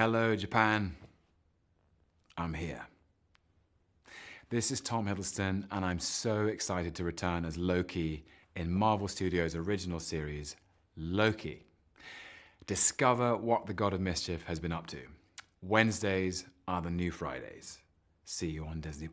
Hello, Japan. I'm here. This is Tom Hiddleston, and I'm so excited to return as Loki in Marvel Studios' original series, Loki. Discover what the God of Mischief has been up to. Wednesdays are the new Fridays. See you on Disney+.